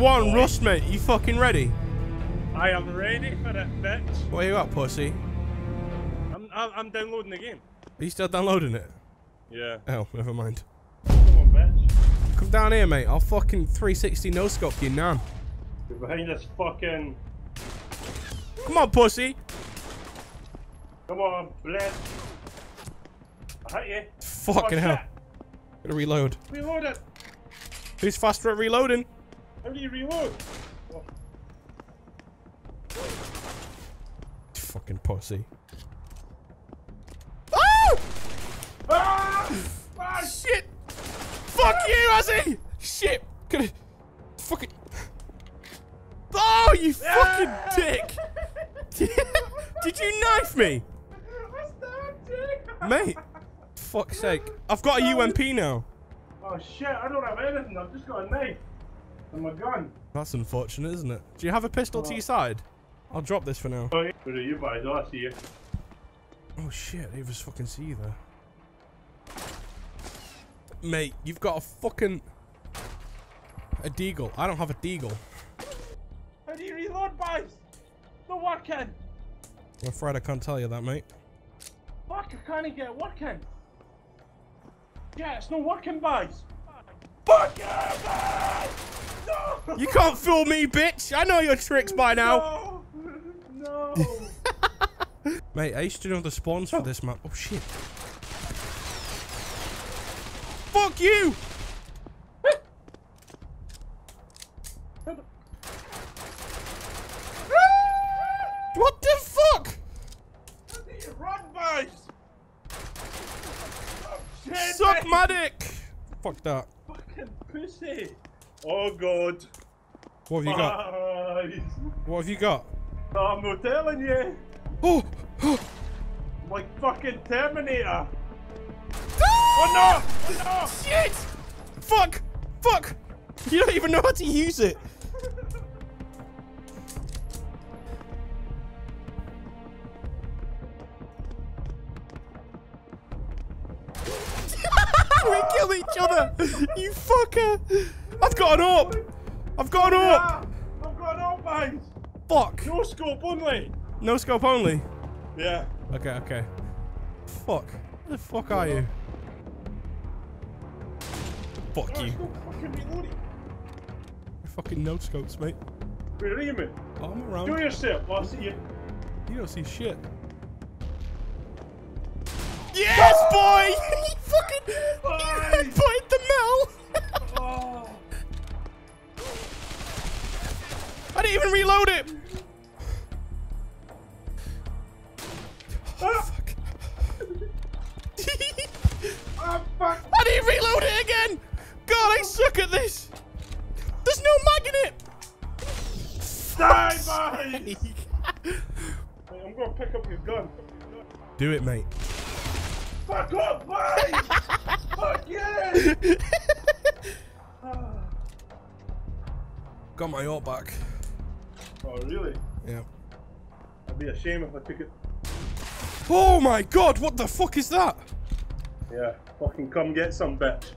1v1 rust, mate. You fucking ready? I am ready for it, bitch. Where you at, pussy? I'm downloading the game. Are you still downloading it? Yeah. Oh, never mind. Come on, bitch. Come down here, mate. I'll fucking 360 no-scope you now. You're behind this fucking... Come on, pussy. Come on, bless. I hit you. Fucking hell. I'm gonna reload. Reload it. Who's faster at reloading? How do you reload? Oh. Fucking pussy. Oh! Ah! Ah, shit! Fuck you, Azzy! Shit! Gonna... Fucking... Oh, you fucking dick! Did you knife me? Mate, fuck's sake. I've got a UMP now. Oh shit, I don't have anything. I've just got a knife and my gun. That's unfortunate, isn't it? Do you have a pistol to your side? I'll drop this for now. Oh, yeah. Where are you, guys? Oh, I see you. Oh shit, I didn't even fucking see you there. Mate, you've got a fucking... A deagle. I don't have a deagle. How do you reload, boys? Not working. I'm afraid I can't tell you that, mate. Fuck, I can't even get it working. Yeah, it's not working, boys. Fuck you, boys! No! You can't fool me, bitch. I know your tricks by now. No. No. Mate, I used to know the spawns for this map. Oh, shit. Fuck you! What the fuck? How do you run, boys? Suck my dick! Fuck that. Fucking pussy. Oh god. What have you got? What have you got? I'm not telling you. Oh! Like fucking Terminator. Oh no! Oh no! Shit! Fuck! Fuck! You don't even know how to use it. Each other, you fucker! I've got an AWP! I've got an AWP! Yeah, I've got an AWP, mate! Fuck! No scope only! No scope only? Yeah. Okay, okay. Fuck. Where the fuck are you? Fuck you. You're fucking no scopes, mate. Where are you, mate? Oh, I'm around. Do yourself, I'll see you. You don't see shit. Yes, boy! You fucking headbutted the Mel! Oh. I didn't even reload it! Oh, fuck. Oh, fuck. I didn't reload it again! God, I suck at this! There's no mag in it! Die, mate! Hey, I'm gonna pick up your gun. Do it, mate. Fuck up, boys! Fuck yeah! Got my AWP back. Oh, really? Yeah. I'd be ashamed if I took it. Oh my god, what the fuck is that? Yeah, fucking come get some, bitch.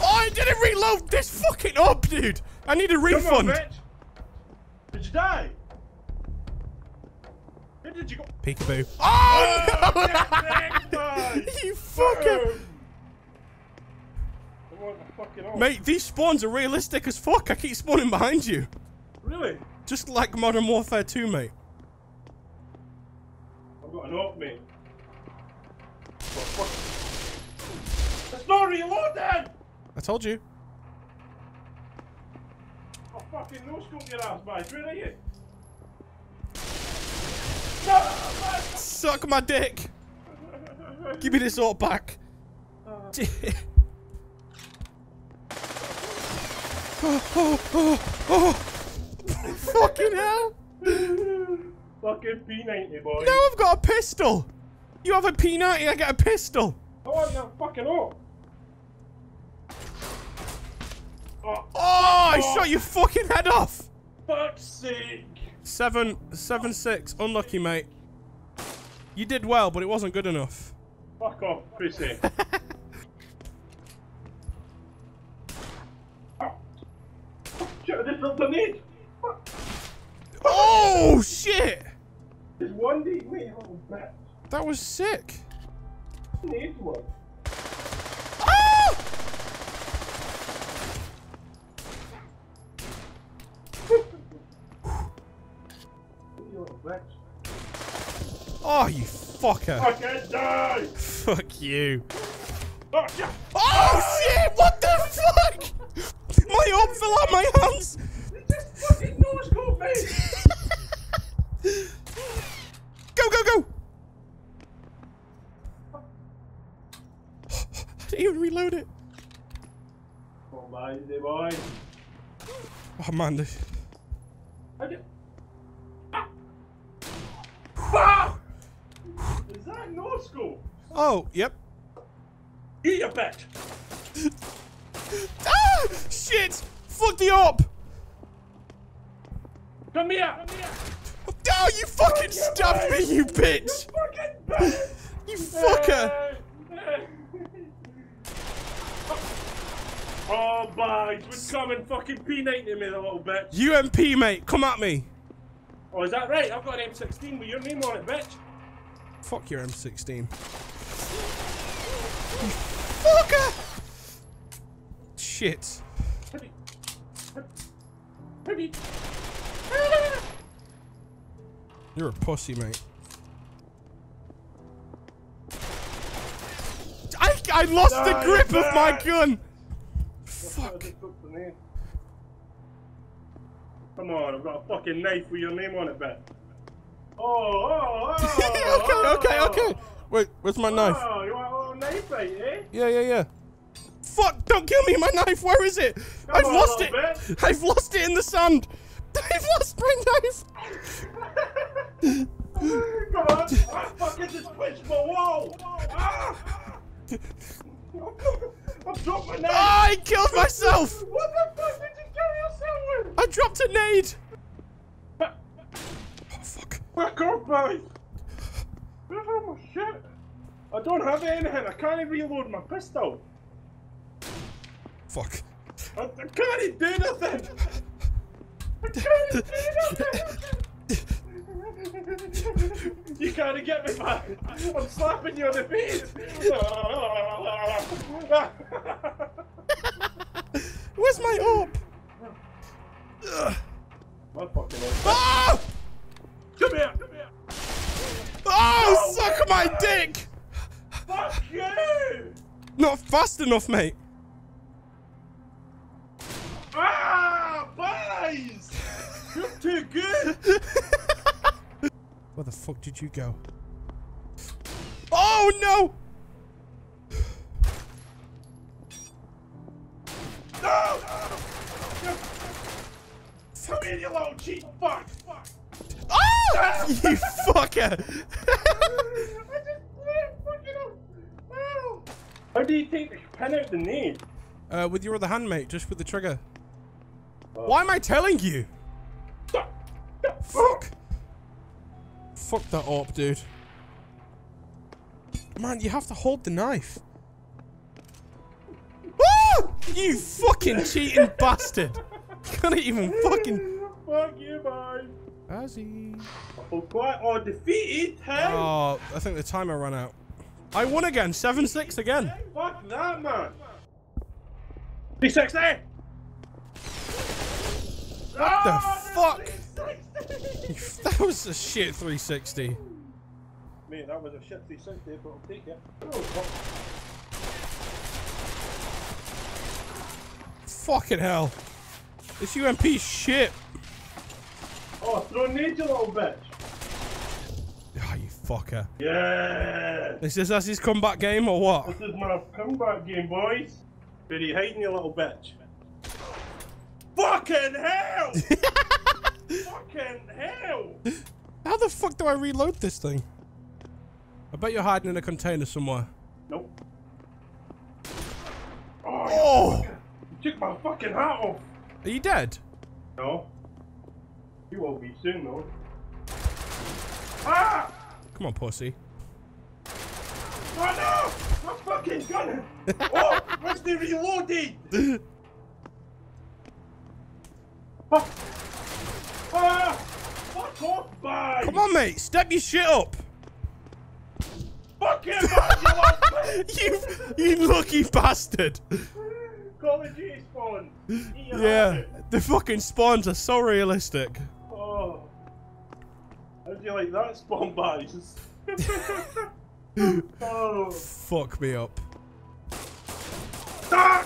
Oh, I didn't reload this fucking AWP, dude! I need a refund! Come on, bitch! Did you die? Where did you go? Peekaboo. Oh, no! You fucker! Mate, these spawns are realistic as fuck. I keep spawning behind you. Really? Just like Modern Warfare 2, mate. I've got an AWP, mate. Oh, fuck. It's not reloaded! I told you. Oh, fucking no scope your ass, mate. Where are you? No, suck my dick! Give me this AWP back. Fucking hell! Fucking P90, boy. Now I've got a pistol! You have a P90, I get a pistol! I want that fucking AWP! Oh, I shot your fucking head off! Fuck's sake! 7-6, unlucky, mate. You did well, but it wasn't good enough. Fuck off, pussy. Oh. grenade. Oh shit! It's 1D. Wait, oh, bat. That was sick. Needs one. Oh! Oh, you fucker! I can't die! Fuck you! Oh, yeah. Oh shit! What the fuck? My arm fell out my hands. This fucking nose got me. Go, go, go! I didn't even reload it. Oh my boy! Oh man, this. Is that no school? Oh, yep. Eat your bet. Ah! Shit! Fuck you up! Come here! Come here! Oh, you fucking stabbed me, you bitch! You fucker! Oh, boy. We're coming fucking P90 in me, the little bitch. UMP, mate. Come at me. Oh, is that right? I've got an M16 with your name on it, bitch. Fuck your M16. You fucker! Shit. You're a pussy, mate. I lost the grip of my gun! Fuck. Come on, I've got a fucking knife with your name on it, bet. Oh, oh. Okay, okay, okay. Wait, where's my knife? Oh, you want a little knife, mate, eh? Yeah, yeah, yeah. Fuck, don't kill me, my knife, where is it? Come I've on, lost it. Bit. I've lost it in the sand. I've lost my knife. Come on, I fucking just twitched my wall. Ah. I've dropped my knife. Oh, I killed myself. What the fuck did you kill yourself with? I dropped a nade. Fuck. Fuck off, boy! Where's all my shit? I don't have anything. I can't even reload my pistol. Fuck. I can't even do nothing. I can't even do nothing. You can't get me back. I'm slapping you on the face. Where's my orb? My fucking orb. Ah! Come here! Come here! Oh, no, suck my dick! Fuck you! Not fast enough, mate. Ah, boys! You're too good! Where the fuck did you go? Oh, no! No! Come here, you little cheat fuck! Fuck! Oh! You fucker! I just fucking up. Oh. How do you take the pen out the knee? With your other hand, mate, just with the trigger. Oh. Why am I telling you? Fuck! Fuck that up, dude. Man, you have to hold the knife. Oh! You fucking cheating bastard! You can't even fucking. Fuck you, man. Azzy. Oh, quite or defeated, hey? Oh, I think the timer ran out. I won again, 7-6 again. Hey, fuck that, man. 360. What the fuck? That was a shit 360. Mate, that was a shit 360, but I'll take it. Oh, fuck. Fucking hell. This UMP shit. Oh, throw nades, you little bitch. Oh, you fucker. Yeah. Is this Azzy's comeback game or what? This is my comeback game, boys. Did he hide in your little bitch? Fucking hell! Fucking hell! How the fuck do I reload this thing? I bet you're hiding in a container somewhere. Nope. Oh! You took my fucking hat off. Are you dead? No. You won't be soon, though. Ah! Come on, pussy. Oh, no! I'm fucking gunning! Oh, where's the reloading? Fuck off, mate! Come on, mate. Step your shit up. Fuck you, man. You lucky bastard. Call of Duty spawns. Yeah, the fucking spawns are so realistic. Oh. How do you like that spawn, guys? Oh. Fuck me up. Ah!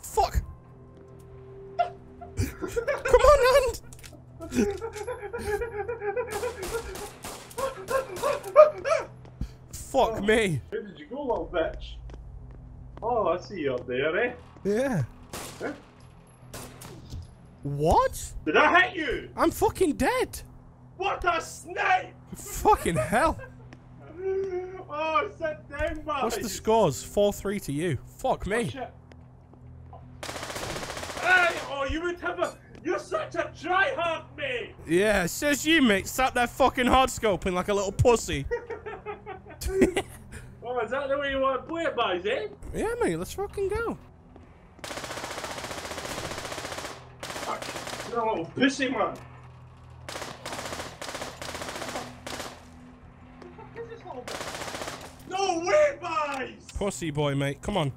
Fuck! Come on, hand! Fuck me! Where did you go, little bitch? Oh, I see you up there, eh? Yeah. Huh? What? Did I hit you? I'm fucking dead. What a snipe! Fucking hell. Oh, sit down, man. What's the scores? 4-3 to you. Fuck me. Oh, hey, oh, you would have a... You're such a tryhard, mate. Yeah, it says you, mate. Sat there fucking hardscoping like a little pussy. Oh, is that the way you want to play it, boys, eh? Yeah, mate. Let's fucking go. Fuck. You're a little pussy, man. No way, boys! Pussy boy, mate. Come on.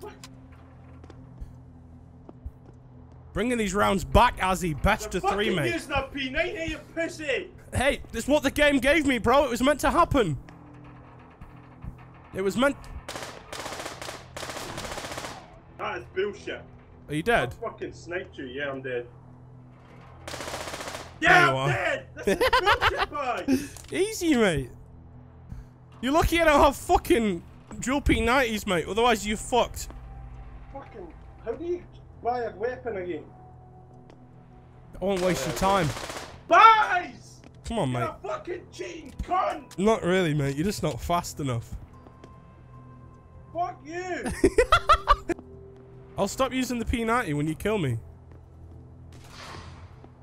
What? Bringing these rounds back, Azzy. Best of three, mate. Using a P90, you pussy. Hey, this is what the game gave me, bro. It was meant to happen. It was meant... That is bullshit. Are you dead? I fucking sniped you. Yeah, I'm dead. Yeah, I'm dead! This is bullshit, boys! Easy, mate. You're lucky you don't have fucking dual P90s, mate. Otherwise, you're fucked. Fucking... How do you buy a weapon again? I won't waste your time. Boys! Come on, mate. You're a fucking cheating cunt! Not really, mate. You're just not fast enough. Fuck you! I'll stop using the P90 when you kill me.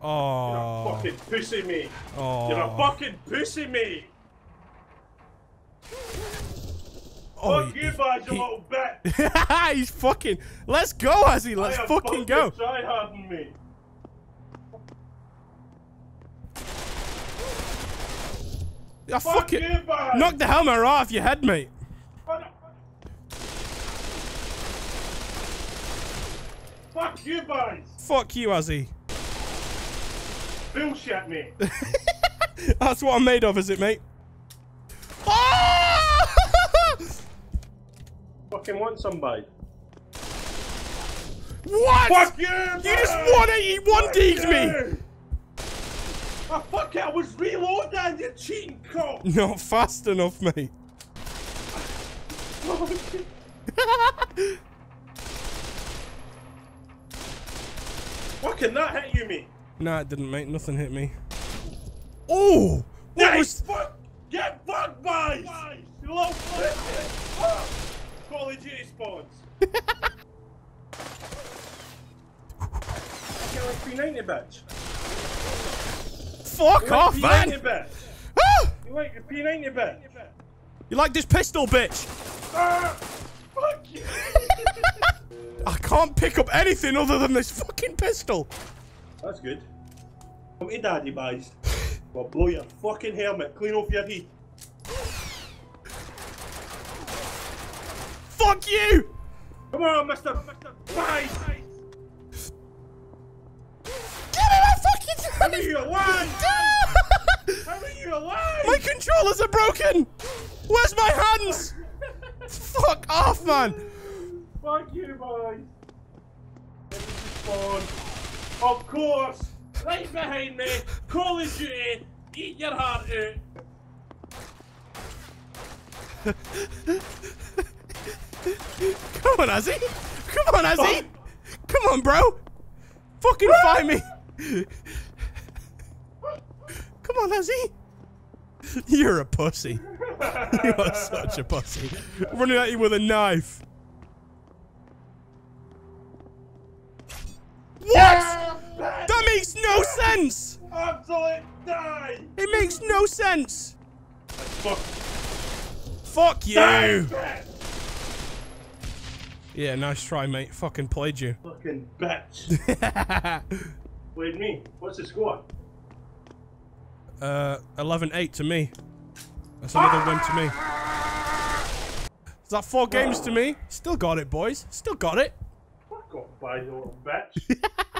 Oh. You're a fucking pussy, mate. Oh. You're a fucking pussy, mate. Oh, fuck you, boys, you little bitch! He's fucking... Let's go, Azzy! Let's fucking go! Tryharding me. I fucking... You, knock the helmet right off your head, mate! Fuck you, boys! Fuck you, Azzy! Bullshit, mate! That's what I'm made of, is it, mate? Fucking want somebody. What? Fuck you! Man. You just 181 D's me! Oh, fuck it, I was reloading, you cheating cop! Not fast enough, mate. Fucking that hit you, mate. Nah, it didn't, mate. Nothing hit me. Oh! What was... Fuck! Get fucked, boys! You little fuck! Call of Duty spawns. I get like P90, bitch. Fuck off, man! You like the P90, bitch? You like this pistol, bitch? Fuck you! I can't pick up anything other than this fucking pistol. That's good. Come here, daddy, boys. I'll blow your fucking helmet clean off your heat. Fuck you! Come on, Mr. Bice! Get in my fucking face! How are you alive? How are you alive? My controllers are broken! Where's my hands? Fuck off, man! Fuck you, boys! Of course! Right behind me! Call of Duty! Eat your heart out! Come on, Azzy! Come on, Azzy! Oh. Come on, bro! Fucking find me! Come on, Azzy! You're a pussy. You are such a pussy. Running at you with a knife. What?! That makes no sense! Absolute die! It makes no sense! Fuck you! Die. Yeah, nice try, mate. Fucking played you. Fucking bitch. Played me. What's the score? 11-8 to me. That's another win to me. Is that 4 games to me? Still got it, boys. Still got it. Fuck off, by your bitch.